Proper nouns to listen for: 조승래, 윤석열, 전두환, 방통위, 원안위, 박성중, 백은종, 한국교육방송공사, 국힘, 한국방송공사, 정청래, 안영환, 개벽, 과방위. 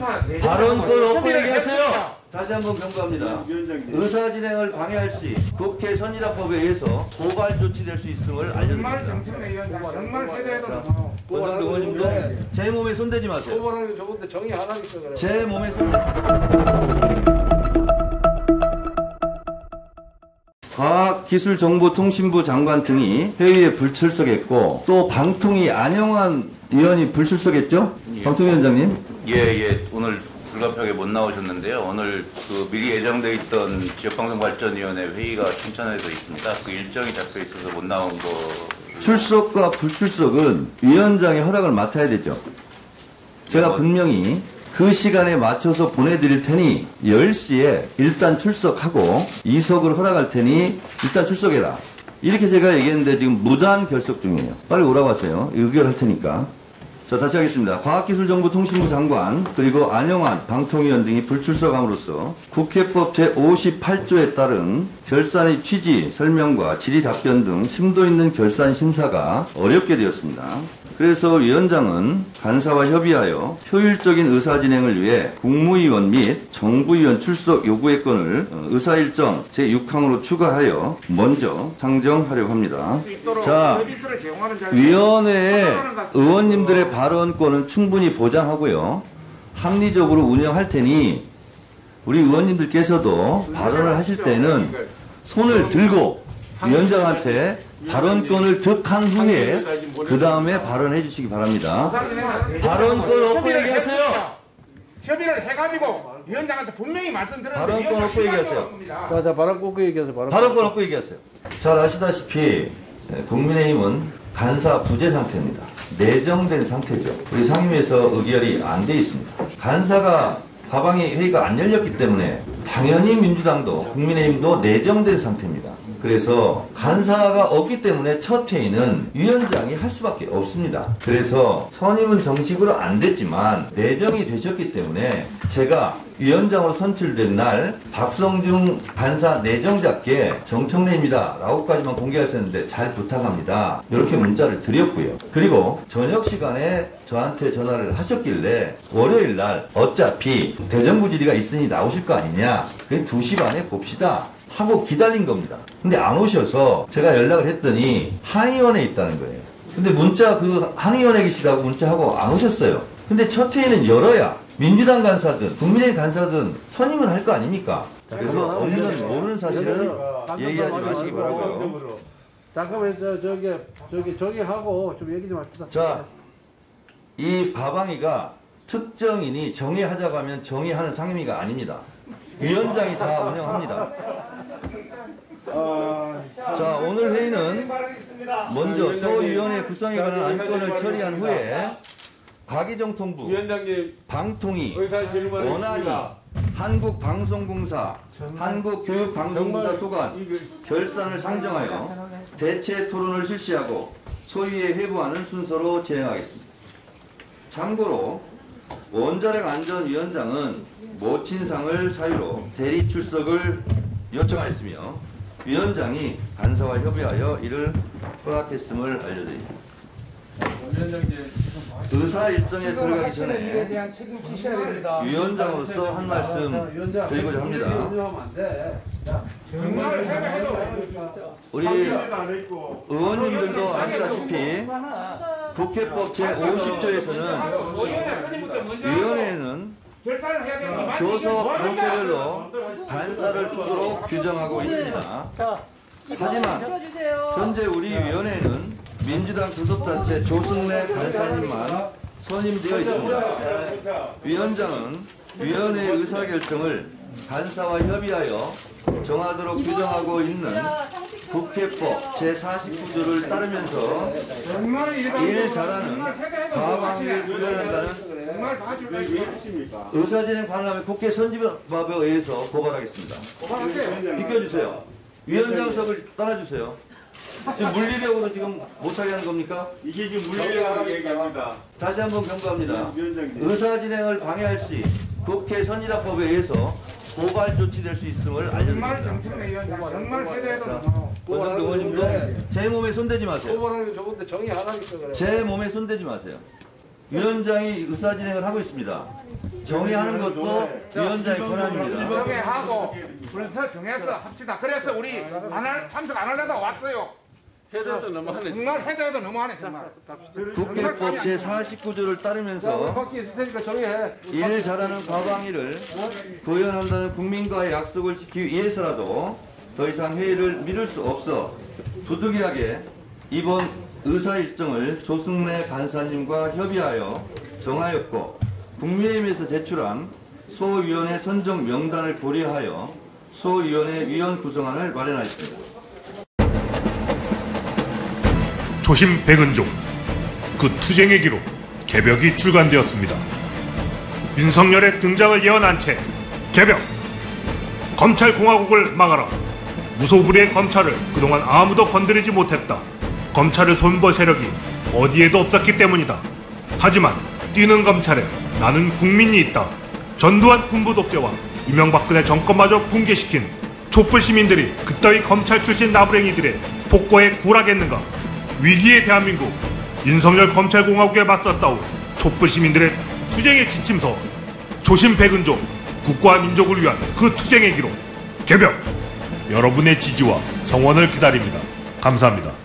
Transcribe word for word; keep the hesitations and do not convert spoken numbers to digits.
삼 사 발언권 없고 얘기하세요. 다시 한번 경고합니다. 의사 진행을 방해할 시 국회 선진화법에 의해서 고발 조치될 수 있음을 알려드립니다. 정말 정청래 위원장 정말 세대도 고발하는 의원님도 제 몸에 손대지 마세요. 고발하는 게 좋은데 정의 안 하겠어 그래요. 제 몸에 손. 과학기술정보통신부 장관 등이 회의에 불출석했고 또 방통위 안영환 위원이 불출석했죠? 예. 방통위원장님? 예예 예. 오늘 불가피하게 못 나오셨는데요. 오늘 그 미리 예정돼 있던 지역방송발전위원회 회의가 춘천에도 있습니다. 그 일정이 잡혀 있어서 못 나온 거. 출석과 불출석은 위원장의 허락을 맡아야 되죠. 제가 분명히 그 시간에 맞춰서 보내드릴 테니 열 시에 일단 출석하고 이석을 허락할 테니 일단 출석해라. 이렇게 제가 얘기했는데 지금 무단 결석 중이에요. 빨리 오라고 하세요. 의결할 테니까. 자, 다시 하겠습니다. 과학기술정보통신부 장관 그리고 안영환 방통위원 등이 불출석함으로써 국회법 제오십팔 조에 따른 결산의 취지, 설명과 질의 답변 등 심도 있는 결산 심사가 어렵게 되었습니다. 그래서 위원장은 간사와 협의하여 효율적인 의사 진행을 위해 국무위원 및 정부위원 출석 요구의 건을 의사 일정 제육 항으로 추가하여 먼저 상정하려고 합니다. 자, 위원회의 의원님들의 발언권은 충분히 보장하고요. 합리적으로 운영할 테니 우리 의원님들께서도 발언을 하실 때는 손을 들고 위원장한테 발언권을 득한 후에 그 다음에 발언해 주시기 바랍니다. 발언권 없고 얘기하세요. 협의를 해가지고 위원장한테 분명히 말씀드렸는데 발언권 없고 얘기하세요. 자, 자, 발언권 없고 얘기하세요. 발언권 없고 얘기하세요. 잘 아시다시피 국민의힘은 간사 부재 상태입니다. 내정된 상태죠. 우리 상임위에서 의결이 안 돼 있습니다. 간사가 과방위 회의가 안 열렸기 때문에 당연히 민주당도 국민의힘도 내정된 상태입니다. 그래서 간사가 없기 때문에 첫 회의는 위원장이 할 수밖에 없습니다. 그래서 선임은 정식으로 안 됐지만 내정이 되셨기 때문에 제가 위원장으로 선출된 날 박성중 간사 내정자께 정청래입니다 라고까지만 공개하셨는데 잘 부탁합니다 이렇게 문자를 드렸고요. 그리고 저녁 시간에 저한테 전화를 하셨길래 월요일 날 어차피 대정부 질의가 있으니 나오실 거 아니냐 그게 두 시 반에 봅시다 하고 기다린 겁니다. 근데 안 오셔서 제가 연락을 했더니 한의원에 있다는 거예요. 근데 문자 그 한의원에 계시다고 문자하고 안 오셨어요. 근데 첫 회의는 열어야 민주당 간사든 국민의힘 간사든 선임을 할 거 아닙니까? 그래서 없는 모르는 사실은 얘기하지 마시기 바라고요. 잠깐만 저 저기 저기 저기 하고 좀 얘기 좀 합시다. 자, 이 과방위가 특정인이 정의하자고 하면 정의하는 상임위가 아닙니다. 위원장이 다 운영합니다. 어... 자, 오늘 회의는 먼저 소위원회 구성에 관한 안건을 처리한 후에 과기정통부, 위원장님, 방통위, 원안위, 한국방송공사, 한국교육방송공사 소관 결산을 상정하여 대체 토론을 실시하고 소위에 회부하는 순서로 진행하겠습니다. 참고로 원자력안전위원장은 모친상을 사유로 대리 출석을 요청하였으며 위원장이 간사와 협의하여 이를 허락했음을 알려드립니다. 의사 일정에 들어가기 전에 위원장으로서 한 말씀 드리고자 합니다. 우리 의원님들도 아시다시피 국회법 제오십 조에서는 위원회는 교섭 단체별로 간사를 쓰도록 규정하고 있습니다. 하지만 현재 우리 위원회는 민주당 교섭단체 조승래 간사님만 선임되어 있습니다. 위원장은 위원회의 의사결정을 간사와 협의하여 정하도록 규정하고 있는 국회법 제사십구 조를 따르면서 일 잘하는 과방위를 구별한다는 의사진행 반응하면 국회 선진법에 의해서 고발하겠습니다. 비켜주세요. 위원장석을 따라주세요. 지금 물리력으로 지금 못하게 하는 겁니까? 이게 지금 물리력으로 얘기합니다. 다시 한번 경고합니다. 의사 진행을 방해할 시 국회 선진화법에 의해서 고발 조치될 수 있음을 알려드립니다. 정말 정청래 위원장 정말 세대도 고발하는 의원님도 제 몸에 손대지 마세요. 고발하는 게 좋은데 정의 안 하겠어 그래요. 제 몸에 손대지 마세요. 위원장이 의사 진행을 하고 있습니다. 정의하는 것도 위원장의 권한입니다. 정의하고 그래서 정해서 합시다. 그래서 우리 안 할, 참석 안 하려다 왔어요. 해자도 너무하네. 정말 해자도 너무하네. 정말. 국회법 제사십구 조를 따르면서 일 잘하는 과방위를 구현한다는 국민과의 약속을 지키기 위해서라도 더 이상 회의를 미룰 수 없어 부득이하게 이번 의사 일정을 조승래 간사님과 협의하여 정하였고, 국민의힘에서 제출한 소위원회 선정 명단을 고려하여 소위원회 위원 구성안을 마련하였습니다. 초심 백은종, 그 투쟁의 기록 개벽이 출간되었습니다. 윤석열의 등장을 예언한 채 개벽! 검찰공화국을 막아라! 무소불위의 검찰을 그동안 아무도 건드리지 못했다. 검찰을 손볼 세력이 어디에도 없었기 때문이다. 하지만 뛰는 검찰에 나는 국민이 있다. 전두환 군부 독재와 이명박근혜 정권마저 붕괴시킨 촛불 시민들이 그따위 검찰 출신 나부랭이들의 폭거에 굴하겠는가? 위기의 대한민국, 윤석열 검찰공화국에 맞서 싸운 촛불 시민들의 투쟁의 지침서, 조심 백은종, 국가와 민족을 위한 그 투쟁의 기록, 개벽! 여러분의 지지와 성원을 기다립니다. 감사합니다.